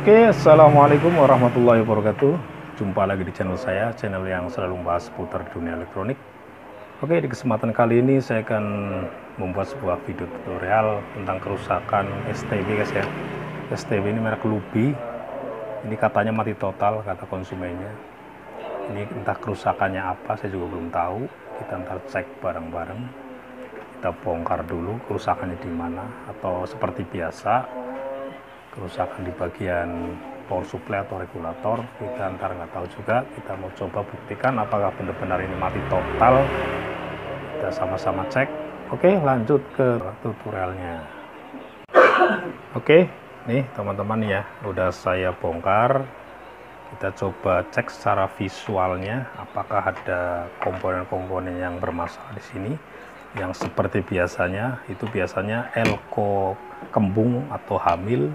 Oke, assalamualaikum warahmatullahi wabarakatuh. Jumpa lagi di channel saya, channel yang selalu membahas seputar dunia elektronik. Oke, di kesempatan kali ini saya akan membuat sebuah video tutorial tentang kerusakan STB, guys ya. STB ini merek Luby. Ini katanya mati total, kata konsumennya. Ini entah kerusakannya apa, saya juga belum tahu. Kita ntar cek bareng-bareng. Kita bongkar dulu kerusakannya di mana, atau seperti biasa. Kerusakan di bagian power supply atau regulator, kita ntar nggak tahu juga. Kita mau coba buktikan apakah benar-benar ini mati total. Kita sama-sama cek. Oke, lanjut ke tutorialnya. Oke, nih teman-teman ya, udah saya bongkar. Kita coba cek secara visualnya apakah ada komponen-komponen yang bermasalah di sini. Yang seperti biasanya, itu biasanya elko kembung atau hamil.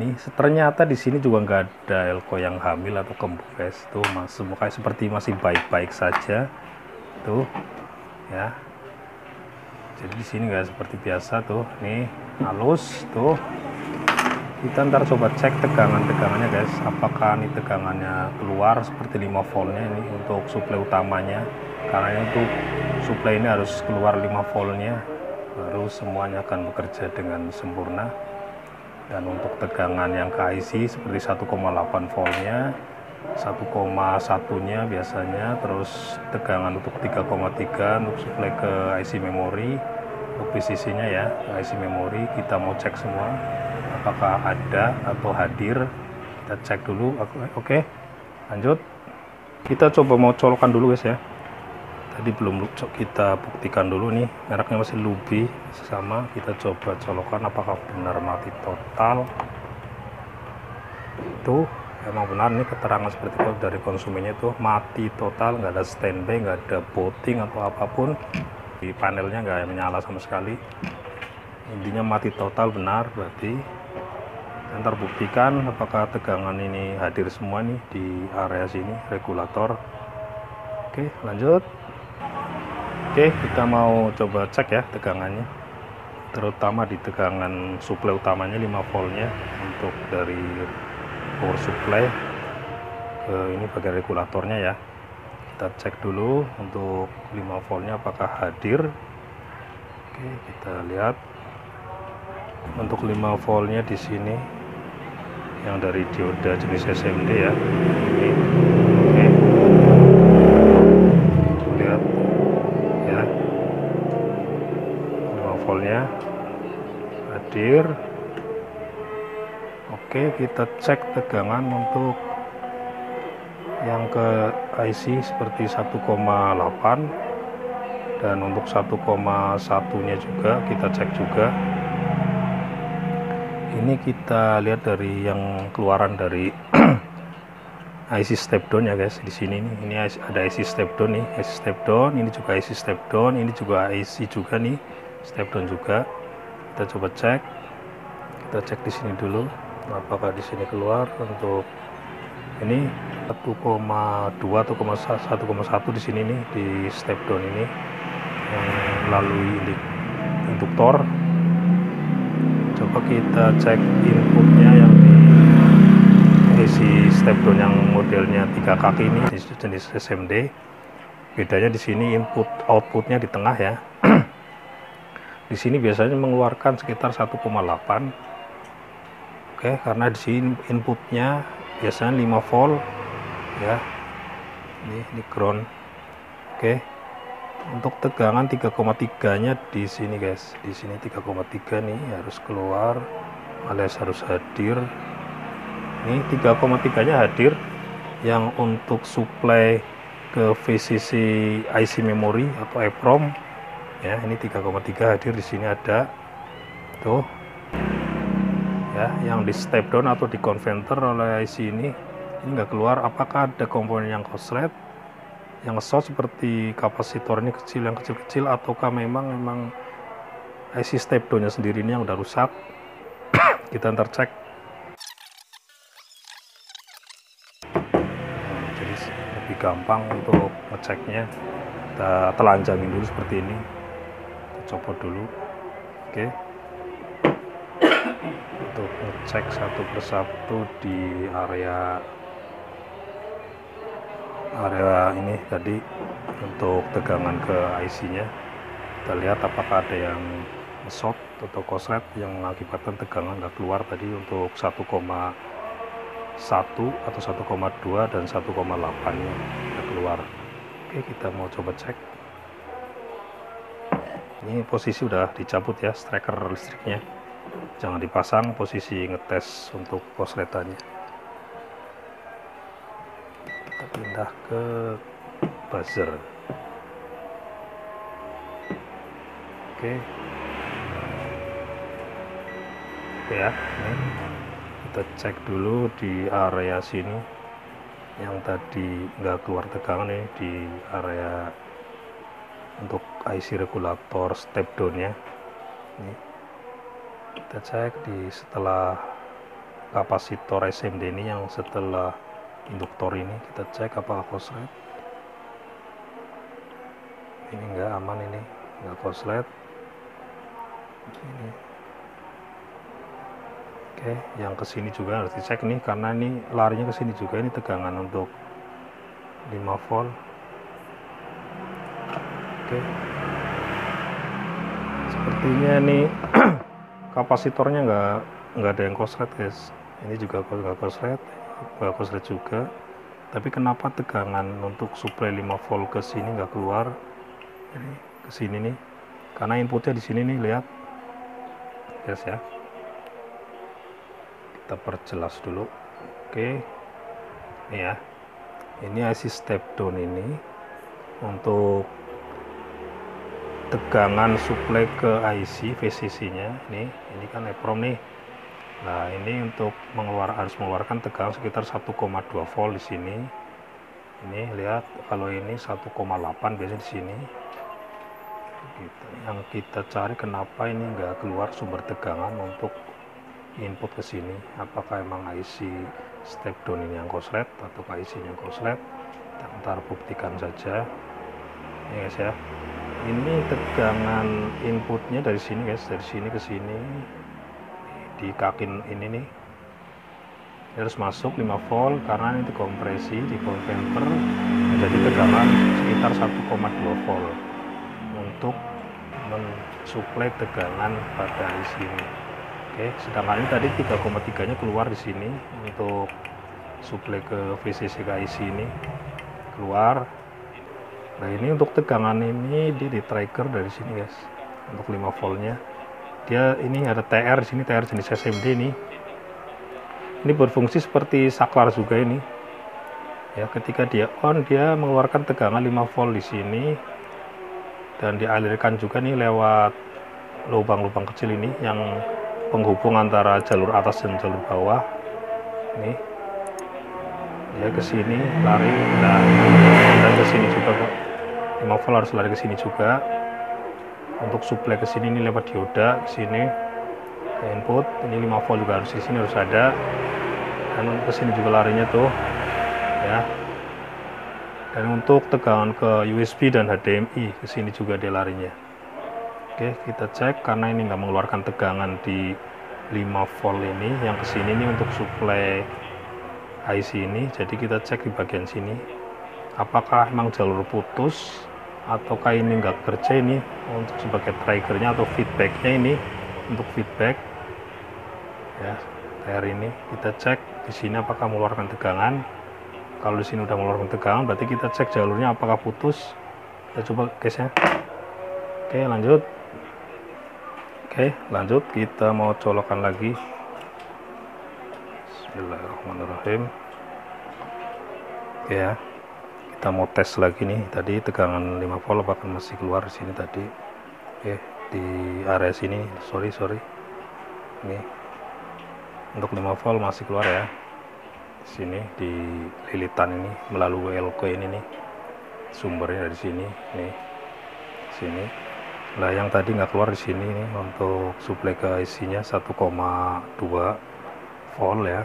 Nih ternyata di sini juga nggak ada elko yang hamil atau kembung, guys. Tuh semua kayak seperti masih baik-baik saja tuh ya. Jadi di sini nggak seperti biasa tuh, nih halus tuh. Kita ntar coba cek tegangan-tegangannya, guys, apakah ini tegangannya keluar seperti 5 voltnya. Ini untuk suplai utamanya, karena untuk suplai ini harus keluar 5 voltnya baru semuanya akan bekerja dengan sempurna. Dan untuk tegangan yang ke IC seperti 1,8 voltnya, 1,1 nya biasanya, terus tegangan untuk 3,3 untuk suplai ke IC memori, untuk VCC nya ya, ke IC memori. Kita mau cek semua apakah ada atau hadir. Kita cek dulu. Oke, lanjut. Kita coba mau colokan dulu, guys ya. Tadi belum lucu, kita buktikan dulu nih, mereknya masih Luby, sama. Kita coba colokan apakah benar mati total. Tuh emang benar nih keterangan seperti itu dari konsumennya, tuh mati total, nggak ada standby, nggak ada booting atau apapun. Di panelnya nggak menyala sama sekali. Intinya mati total benar berarti. Ntar buktikan apakah tegangan ini hadir semua nih di area sini regulator. Oke, lanjut. Oke, kita mau coba cek ya tegangannya, terutama di tegangan suplai utamanya 5 voltnya untuk dari power supply ke ini bagian regulatornya ya. Kita cek dulu untuk 5 voltnya apakah hadir. Oke, kita lihat untuk 5 voltnya di sini yang dari dioda jenis SMD ya. Hadir. Oke, kita cek tegangan untuk yang ke IC seperti 1,8 dan untuk 1,1 nya juga kita cek juga. Ini kita lihat dari yang keluaran dari IC step down ya, guys. Di sini nih, ini ada IC step down nih, IC step down, ini juga IC step down, ini juga IC juga nih, step down juga. Kita coba cek. Kita cek di sini dulu apakah di sini keluar. Untuk ini 1,2 atau 1,1 di sini nih, di step down ini yang melalui induktor. Coba kita cek inputnya yang isi step down yang modelnya 3 kaki ini, jenis SMD. Bedanya di sini input outputnya di tengah ya. Di sini biasanya mengeluarkan sekitar 1,8. Oke, karena di sini inputnya biasanya 5 volt ya. Ini ground. Oke. Untuk tegangan 3,3-nya di sini, guys. Di sini 3,3 nih harus keluar, alias harus hadir. Ini 3,3-nya hadir. Yang untuk suplai ke VCC IC memory atau EPROM ya, ini 3,3 hadir. Di sini ada tuh ya, yang di step down atau di konverter oleh IC ini nggak keluar. Apakah ada komponen yang korslet, yang short seperti kapasitor ini kecil, yang kecil-kecil, ataukah memang IC step downnya sendiri ini yang udah rusak. Kita ntar cek. Jadi lebih gampang untuk ngeceknya. Kita telanjangin dulu seperti ini, kita copot dulu. Oke, untuk ngecek satu persatu di area ini tadi untuk tegangan ke IC-nya. Kita lihat apakah ada yang short atau korslet yang mengakibatkan tegangan nggak keluar tadi untuk 1,1 atau 1,2 dan 1,8-nya nggak keluar. Oke, kita mau coba cek. Ini posisi udah dicabut ya striker listriknya. Jangan dipasang, posisi ngetes untuk korsletannya. Pindah ke buzzer. Oke ya, ini kita cek dulu di area sini yang tadi nggak keluar tegangan ini di area untuk IC regulator step down-nya. Ini kita cek di setelah kapasitor SMD ini, yang setelah induktor ini kita cek apakah korslet. Ini enggak aman, ini enggak korslet. Ini oke, yang kesini juga harus dicek nih, karena ini larinya kesini juga. Ini tegangan untuk 5 volt. Oke, sepertinya ini kapasitornya enggak ada yang korslet guys. Ini juga enggak korslet, korslet juga. Tapi kenapa tegangan untuk suplai 5 volt ke sini nggak keluar? Ini ke sini nih, karena inputnya di sini nih, lihat guys ya. Kita perjelas dulu. Oke, ini ya, ini IC step down ini untuk tegangan suplai ke IC VCC nya ini kan EPROM nih. Nah, ini untuk harus mengeluarkan tegangan sekitar 1,2 volt di sini. Ini lihat, kalau ini 1,8 biasanya di sini. Gitu. Yang kita cari kenapa ini nggak keluar sumber tegangan untuk input ke sini? Apakah emang IC step down ini yang korslet atau IC-nya korslet? Kita ntar buktikan saja. Ini guys ya. Ini tegangan inputnya dari sini guys, dari sini ke sini. Di kaki ini nih harus masuk 5 volt karena ini dikompresi di konverter menjadi tegangan sekitar 1,2 volt untuk mensuplai tegangan pada IC ini. Oke, sedangkan ini tadi 3,3 nya keluar di sini untuk suplai ke VCC ke IC ini keluar. Nah, ini untuk tegangan ini dia di tracker dari sini guys untuk 5 voltnya. Dia ini ada TR di sini, TR jenis SMD ini. Ini berfungsi seperti saklar juga ini. Ya, ketika dia on dia mengeluarkan tegangan 5 volt di sini dan dialirkan juga nih lewat lubang-lubang kecil ini yang penghubung antara jalur atas dan jalur bawah. Nih. Dia ke sini lari dan ke sini juga kok. 5 volt harus lari ke sini juga. Untuk suplai ke sini ini lewat dioda ke sini ke input. Ini 5 volt juga harus di sini harus ada. Dan ke sini juga larinya tuh ya. Dan untuk tegangan ke USB dan HDMI ke sini juga dia larinya. Oke, kita cek karena ini nggak mengeluarkan tegangan di 5 volt ini yang ke sini ini untuk suplai IC ini. Jadi kita cek di bagian sini apakah memang jalur putus ataukah ini nggak kerja. Ini untuk sebagai triggernya atau feedbacknya, ini untuk feedback ya. TR ini kita cek di sini apakah mengeluarkan tegangan. Kalau di sini udah mengeluarkan tegangan berarti kita cek jalurnya apakah putus. Kita coba case-nya. Oke, lanjut. Oke, lanjut, kita mau colokan lagi. Bismillahirrahmanirrahim. Oke ya, kita mau tes lagi nih, tadi tegangan 5 volt apakah masih keluar di sini tadi. Oke, di area sini, sorry ini untuk 5 volt masih keluar ya di sini, di lilitan ini melalui elko ini nih, sumbernya dari sini nih, sini lah. Yang tadi nggak keluar di sini nih untuk suplai ke isinya 1,2 volt ya.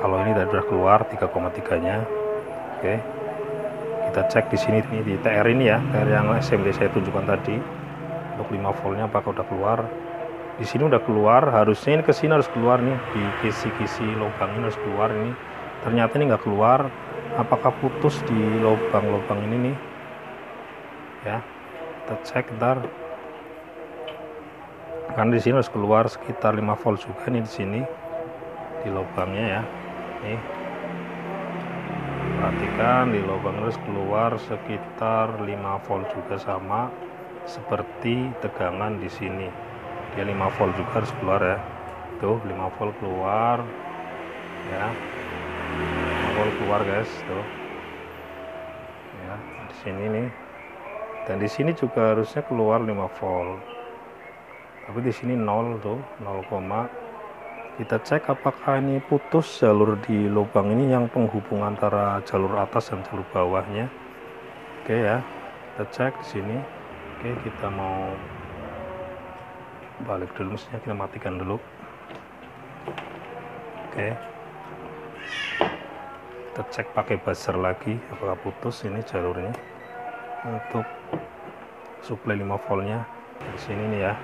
Kalau ini tadi udah keluar 3,3 nya. Oke, kita cek di sini di TR ini ya, TR yang SMD saya tunjukkan tadi untuk 5 voltnya apakah udah keluar. Di sini udah keluar, harusnya ini ke sini harus keluar nih, di kisi-kisi lubang ini harus keluar ini. Ternyata ini nggak keluar, apakah putus di lubang-lubang ini nih ya, kita cek ntar. Karena di sini harus keluar sekitar 5 volt juga nih di sini di lubangnya ya. Nih, perhatikan di lubang harus keluar sekitar 5 volt juga, sama seperti tegangan di sini. Dia 5 volt juga harus keluar ya. Tuh 5 volt keluar ya. 5 volt keluar guys, tuh. Ya, di sini nih. Dan di sini juga harusnya keluar 5 volt. Tapi di sini 0 tuh, 0, kita cek apakah ini putus jalur di lubang ini yang penghubung antara jalur atas dan jalur bawahnya. Oke ya, kita cek di sini. Oke, kita mau balik dulu, mestinya kita matikan dulu. Oke, kita cek pakai buzzer lagi apakah putus ini jalurnya untuk suplai 5 voltnya di sini nih ya.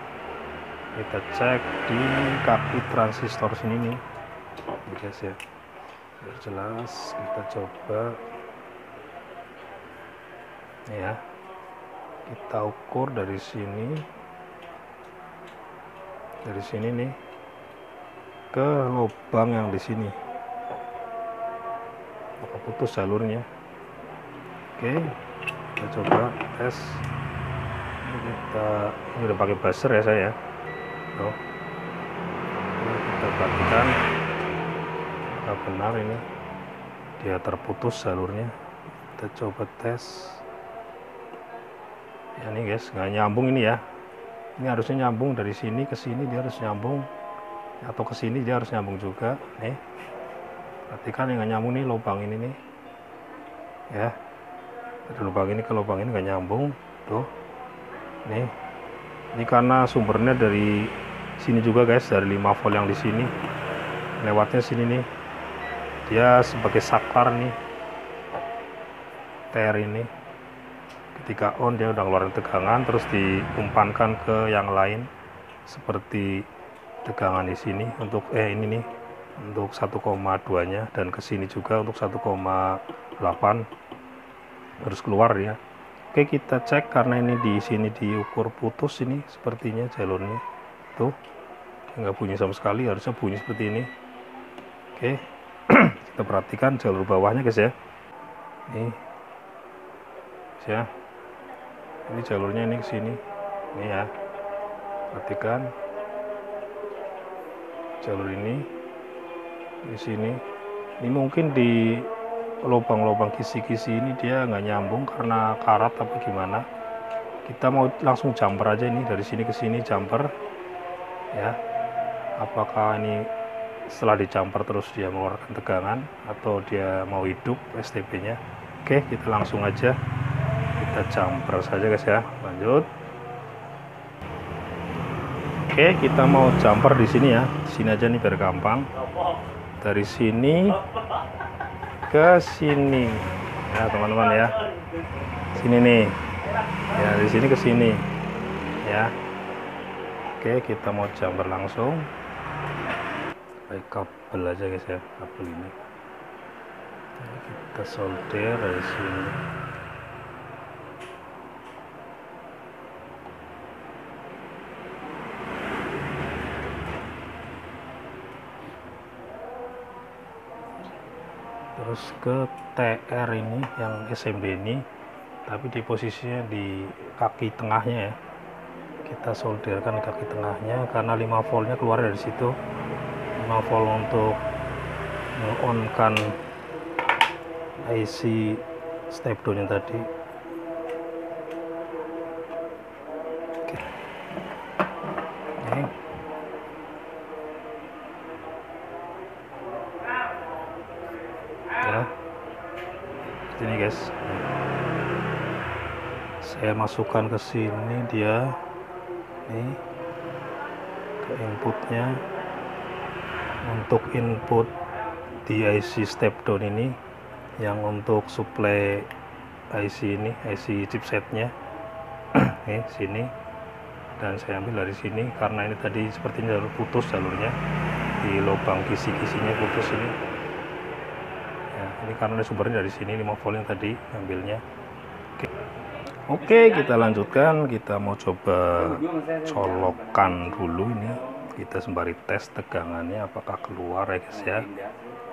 Kita cek di kaki transistor sini nih guys ya, biar jelas kita coba ya, kita ukur dari sini, dari sini nih ke lubang yang di sini, maka putus jalurnya. Oke, kita coba tes. Kita ini udah pakai buzzer ya saya. Tuh. Kita perhatikan apakah benar ini dia terputus jalurnya. Kita coba tes ya nih guys, nggak nyambung ini ya, ini harusnya nyambung dari sini ke sini, dia harus nyambung, atau ke sini dia harus nyambung juga nih. Perhatikan yang nggak nyambung nih lubang ini nih ya, dari lubang ini ke lubang ini nggak nyambung tuh nih. Ini karena sumbernya dari sini juga guys, dari 5 volt yang di sini lewatnya sini nih, dia sebagai saklar nih TR ini, ketika on dia udah ngeluarin tegangan terus diumpankan ke yang lain seperti tegangan di sini untuk ini nih untuk 1,2 nya, dan ke sini juga untuk 1,8 harus keluar ya. Oke, kita cek karena ini di sini diukur putus ini sepertinya jalurnya tuh, nggak bunyi sama sekali, harusnya bunyi seperti ini. Oke, kita perhatikan jalur bawahnya guys ya, ini ya, ini jalurnya ini ke sini ini ya, perhatikan jalur ini di sini. Ini mungkin di lubang-lubang kisi-kisi ini dia nggak nyambung karena karat apa gimana. Kita mau langsung jumper aja ini, dari sini ke sini jumper ya, apakah ini setelah di jumper terus dia mengeluarkan tegangan atau dia mau hidup STB nya. Oke, kita langsung aja kita jumper saja guys ya, lanjut. Oke, kita mau jumper di sini ya, di sini aja nih biar gampang, dari sini ke sini ya teman-teman ya, sini nih ya, di sini ke sini ya. Oke, kita mau jumper langsung pakai kabel aja guys ya, kabel ini kita solder dari sini terus ke TR ini yang SMD ini, tapi di posisinya di kaki tengahnya ya, kita solderkan kaki tengahnya karena 5 voltnya keluar dari situ, 5 volt untuk meng-on-kan IC step down yang tadi. Oke. Ini. Ini guys, saya masukkan ke sini dia nih ke inputnya, untuk input di IC step down ini yang untuk supply IC ini, IC chipsetnya nih sini, dan saya ambil dari sini karena ini tadi sepertinya jalur putus, jalurnya di lubang kisi-kisinya putus ini. Ya, ini karena sumbernya dari sini 5 volt yang tadi ambilnya. Oke, kita lanjutkan, kita mau coba colokan dulu ini. Kita sembari tes tegangannya apakah keluar ya guys ya.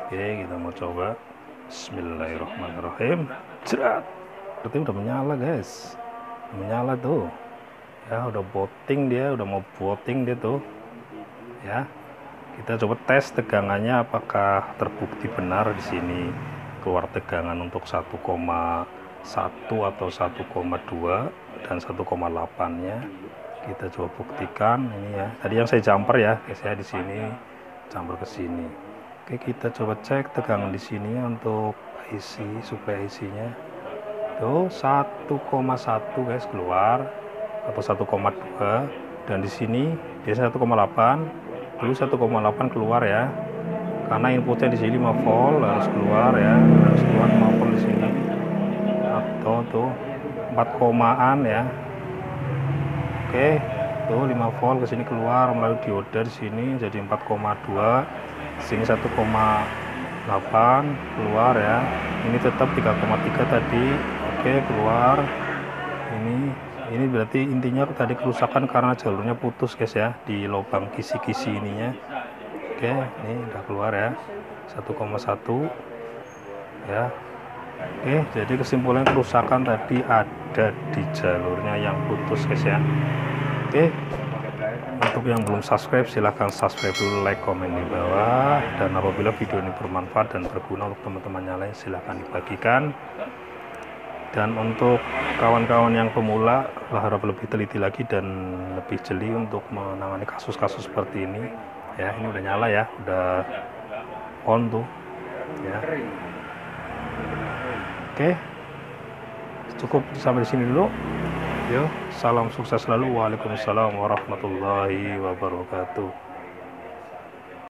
Oke, kita mau coba. Bismillahirrahmanirrahim. Jerat. Seperti udah menyala guys. Menyala tuh. Ya, udah booting dia, udah mau booting dia tuh. Ya. Kita coba tes tegangannya apakah terbukti benar di sini keluar tegangan untuk 1,1 atau 1,2 dan 1,8-nya. Kita coba buktikan ini ya. Tadi yang saya jumper ya guys ya, di sini jumper ke sini. Oke, kita coba cek tegangan di sini untuk IC, supply IC-nya. Tuh 1,1 guys keluar atau 1,2, dan di sini dia 1,8. Dulu 1,8 keluar ya. Karena inputnya di sini 5 volt harus keluar ya. Harus keluar 5 volt di sini. Atau tuh 4 komaan ya. Oke, tuh 5 volt ke sini keluar melalui dioda di sini jadi 4,2. Sini 1,8 keluar ya. Ini tetap 3,3 tadi. Oke, keluar. Ini berarti intinya tadi kerusakan karena jalurnya putus guys ya, di lubang kisi-kisi ininya. Oke, ini udah keluar ya. 1,1 ya. Oke, jadi kesimpulan kerusakan tadi ada di jalurnya yang putus guys ya. Oke, untuk yang belum subscribe silahkan subscribe dulu, like, komen di bawah, dan apabila video ini bermanfaat dan berguna untuk teman-teman yang lain silahkan dibagikan. Dan untuk kawan-kawan yang pemula harap lebih teliti lagi dan lebih jeli untuk menangani kasus-kasus seperti ini ya. Ini udah nyala ya, udah on tuh ya. Oke, cukup sampai di sini dulu. Yo, salam sukses selalu. Waalaikumsalam warahmatullahi wabarakatuh.